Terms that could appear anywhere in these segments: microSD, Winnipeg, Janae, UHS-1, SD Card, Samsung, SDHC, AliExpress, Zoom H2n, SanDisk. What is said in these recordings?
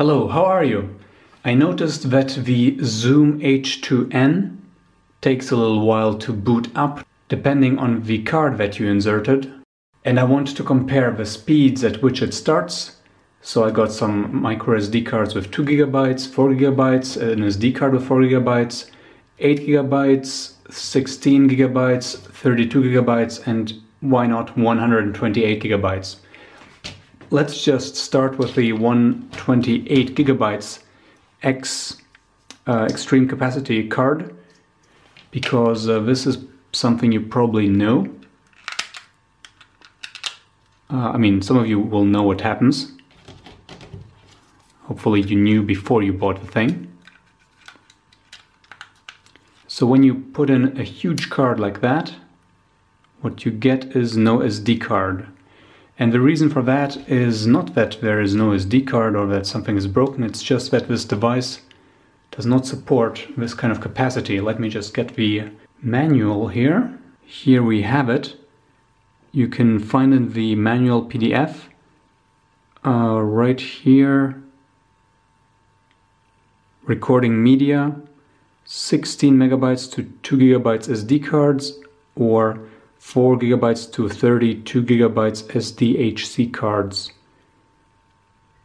Hello, how are you? I noticed that the Zoom H2n takes a little while to boot up, depending on the card that you inserted. And I want to compare the speeds at which it starts. So I got some microSD cards with 2 GB, 4 GB, an SD card with 4 GB, 8 GB, 16 GB, 32 GB, and why not 128 GB. Let's just start with the 128 GB extreme capacity card, because this is something you probably know. I mean, some of you will know what happens. Hopefully you knew before you bought the thing. So when you put in a huge card like that, what you get is no SD card. And the reason for that is not that there is no SD card or that something is broken, it's just that this device does not support this kind of capacity. Let me just get the manual here. Here we have it. You can find in the manual PDF right here. Recording media, 16 MB to 2 GB SD cards, or 4 GB to 32 GB SDHC cards.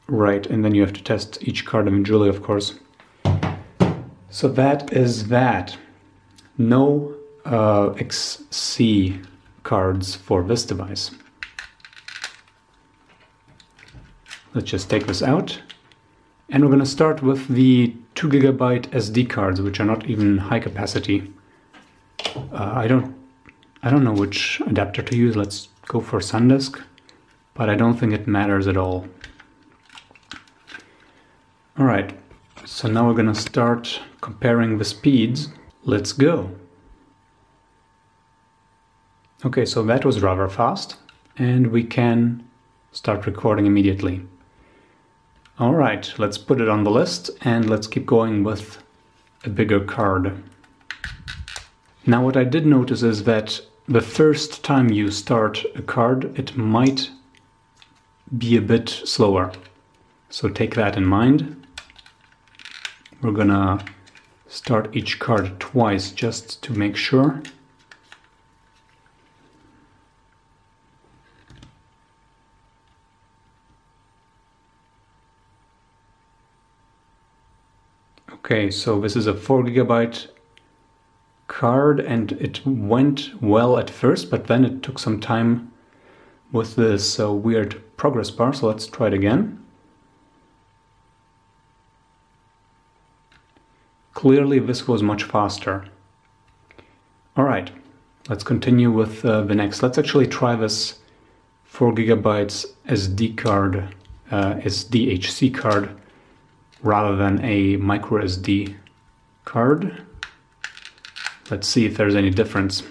Right, and then you have to test each card individually, of course. So that is that. No XC cards for this device. Let's just take this out. And we're going to start with the 2 GB SD cards, which are not even high capacity. I don't know which adapter to use. Let's go for SanDisk, but I don't think it matters at all. All right, so now we're going to start comparing the speeds. Let's go. Okay, so that was rather fast, and we can start recording immediately. All right, let's put it on the list and let's keep going with a bigger card. Now what I did notice is that the first time you start a card, it might be a bit slower. So take that in mind. We're gonna start each card twice just to make sure. Okay, so this is a 4 GB card and it went well at first, but then it took some time with this weird progress bar, so let's try it again. Clearly this was much faster. All right, let's continue with the next. Let's actually try this 4 GB SD card, SDHC card, rather than a microSD card. Let's see if there's any difference.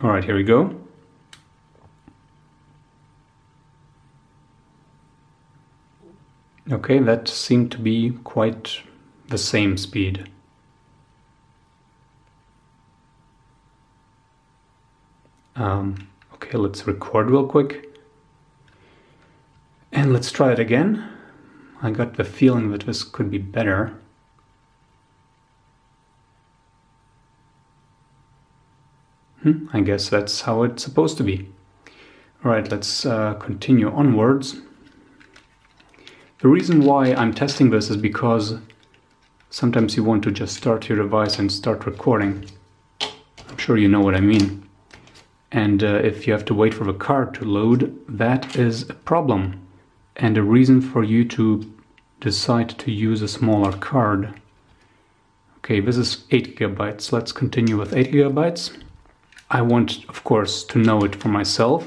All right, here we go. Okay, that seemed to be quite the same speed. Okay, let's record real quick. And let's try it again. I got the feeling that this could be better. I guess that's how it's supposed to be. All right, let's continue onwards. The reason why I'm testing this is because sometimes you want to just start your device and start recording. I'm sure you know what I mean. And if you have to wait for the card to load, that is a problem and a reason for you to decide to use a smaller card. Okay, this is 8 GB. Let's continue with 8 GB. I want, of course, to know it for myself,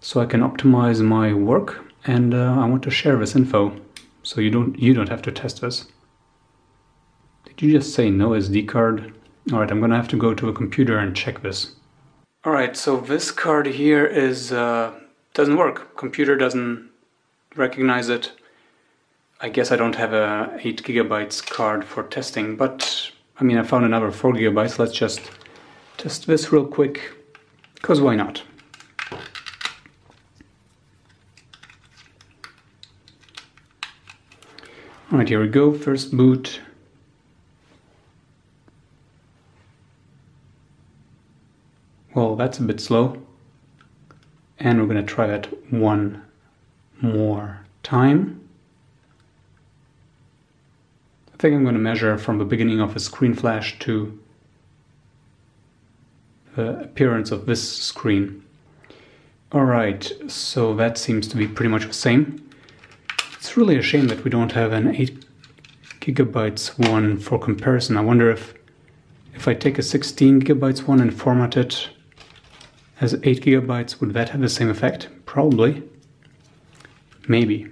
so I can optimize my work, and I want to share this info, so you don't have to test this. Did you just say no SD card? All right, I'm gonna have to go to a computer and check this. Alright, so this card here is doesn't work. Computer doesn't recognize it. I guess I don't have a 8 GB card for testing, but I mean I found another 4 GB. Let's just test this real quick. because why not? All right, here we go, first boot. Well, that's a bit slow. And we're gonna try it one more time. I think I'm gonna measure from the beginning of a screen flash to the appearance of this screen. All right, so that seems to be pretty much the same. It's really a shame that we don't have an 8 GB one for comparison. I wonder if I take a 16 GB one and format it as 8 GB, would that have the same effect? Probably. Maybe.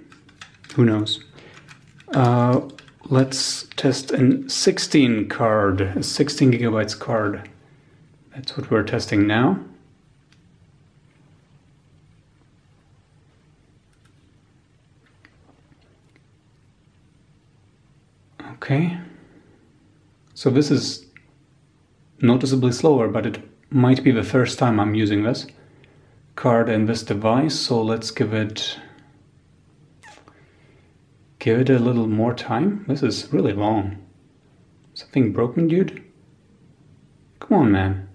Who knows? Let's test a 16 card, a 16 GB card. That's what we're testing now. Okay, so this is noticeably slower, but it might be the first time I'm using this card and this device, so let's give it a little more time. This is really long. Something broken, dude? Come on, man.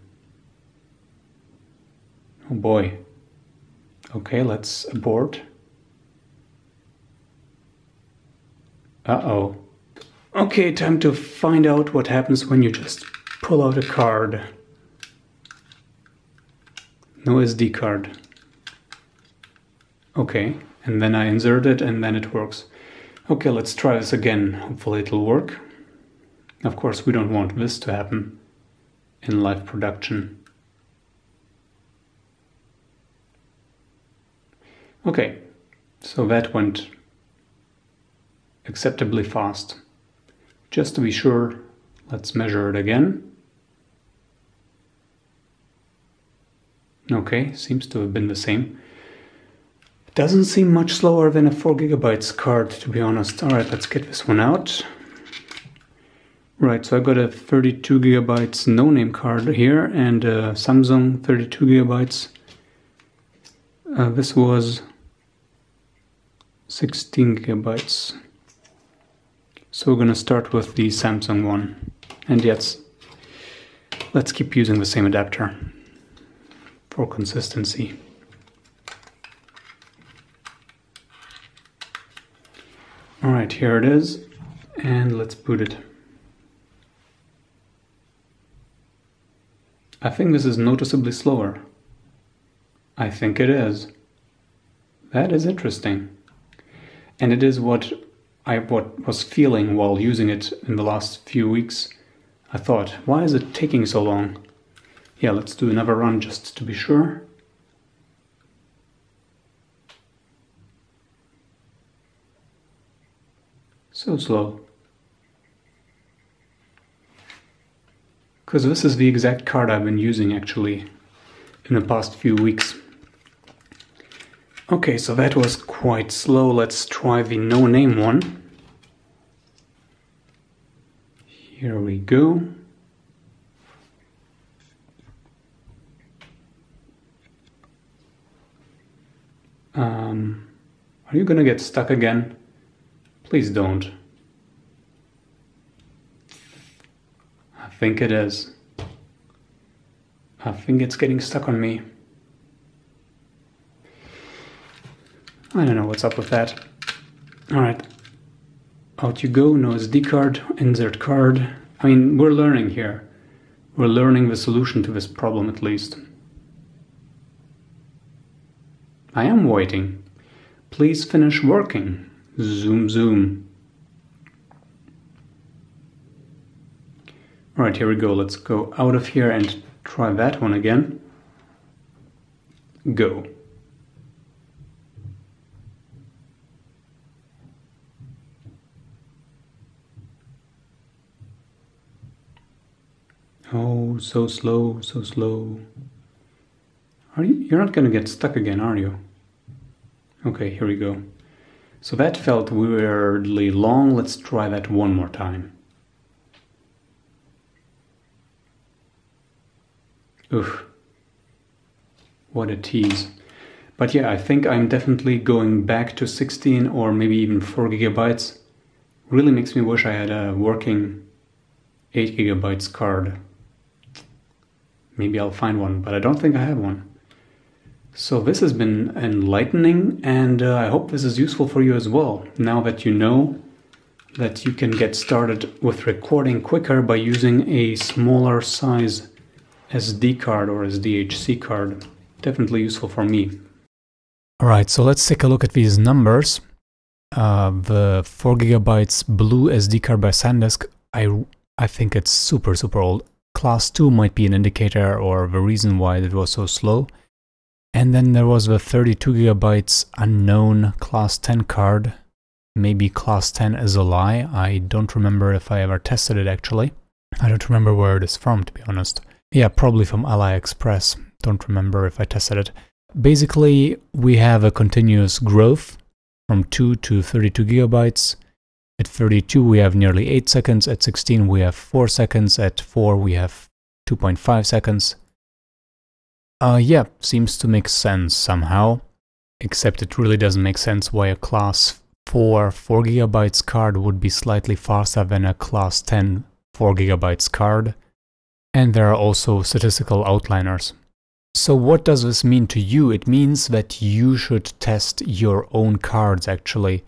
Oh boy. Okay, let's abort. Uh-oh. Okay, time to find out what happens when you just pull out a card. No SD card. Okay, and then I insert it and then it works. Okay, let's try this again. Hopefully it'll work. Of course, we don't want this to happen in live production. Okay, so that went acceptably fast. Just to be sure, let's measure it again. Okay, seems to have been the same. It doesn't seem much slower than a 4 GB card, to be honest. All right, let's get this one out. Right, so I've got a 32 GB no-name card here and a Samsung 32 GB. This was 16 GB. So we're gonna start with the Samsung one. And yes, let's keep using the same adapter for consistency. All right, here it is. And let's boot it. I think this is noticeably slower. I think it is. That is interesting. And it is what I was feeling while using it in the last few weeks. I thought, why is it taking so long? Yeah, let's do another run just to be sure. So slow. Because this is the exact card I've been using actually in the past few weeks. Okay, so that was quite slow. Let's try the no-name one. Here we go. Are you gonna get stuck again? Please don't. I think it is. I think it's getting stuck on me. I don't know what's up with that. All right, out you go, no SD card, insert card. I mean, we're learning here. We're learning the solution to this problem, at least. I am waiting. Please finish working. Zoom, zoom. All right, here we go. Let's go out of here and try that one again. Go. Oh, so slow, so slow. You're not gonna get stuck again, are you? Okay, here we go. So that felt weirdly long. Let's try that one more time. Oof. What a tease. But yeah, I think I'm definitely going back to 16 or maybe even 4 gigabytes. Really makes me wish I had a working 8 gigabytes card. Maybe I'll find one, but I don't think I have one. So this has been enlightening, and I hope this is useful for you as well, now that you know that you can get started with recording quicker by using a smaller size SD card or SDHC card. Definitely useful for me. Alright, so let's take a look at these numbers. The 4 gigabytes blue SD card by SanDisk, I think it's super old. Class 2 might be an indicator or the reason why it was so slow. And then there was the 32 gigabytes unknown class 10 card. Maybe class 10 is a lie. I don't remember if I ever tested it actually. I don't remember where it is from, to be honest. Yeah, probably from AliExpress. Don't remember if I tested it. Basically, we have a continuous growth from 2 to 32 gigabytes. At 32, we have nearly 8 seconds. At 16, we have 4 seconds. At 4, we have 2.5 seconds. Yeah, seems to make sense somehow. Except it really doesn't make sense why a class 4 4GB card would be slightly faster than a class 10 4GB card. And there are also statistical outliers. So what does this mean to you? It means that you should test your own cards actually.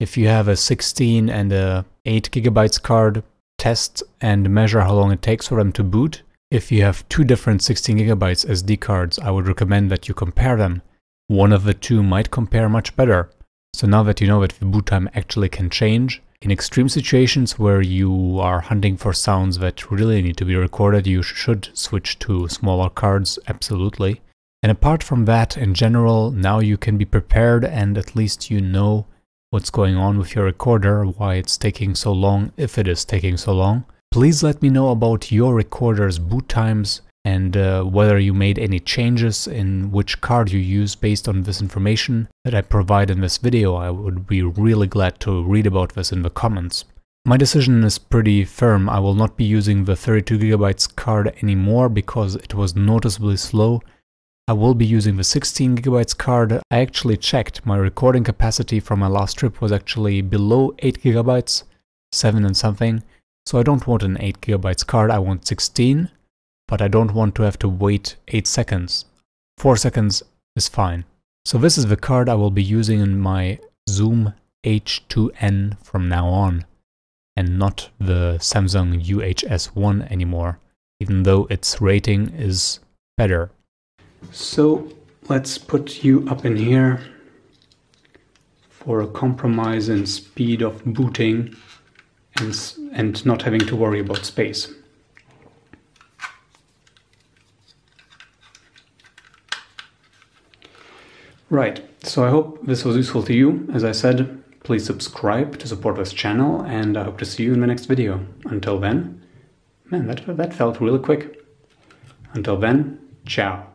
If you have a 16 and a 8GB card, test and measure how long it takes for them to boot. If you have two different 16GB SD cards, I would recommend that you compare them. One of the two might compare much better. So now that you know that the boot time actually can change, in extreme situations where you are hunting for sounds that really need to be recorded, you should switch to smaller cards, absolutely. And apart from that, in general, now you can be prepared and at least you know what's going on with your recorder, why it's taking so long, if it is taking so long. Please let me know about your recorder's boot times and whether you made any changes in which card you use based on this information that I provide in this video. I would be really glad to read about this in the comments. My decision is pretty firm. I will not be using the 32GB card anymore because it was noticeably slow. I will be using the 16GB card. I actually checked. My recording capacity from my last trip was actually below 8GB, 7 and something. So I don't want an 8GB card, I want 16, but I don't want to have to wait 8 seconds. 4 seconds is fine. So this is the card I will be using in my Zoom H2n from now on, and not the Samsung UHS-1 anymore, even though its rating is better. So let's put you up in here for a compromise in speed of booting. And not having to worry about space. Right, so I hope this was useful to you. As I said, please subscribe to support this channel, and I hope to see you in the next video. Until then, man, that felt really quick. Until then, ciao.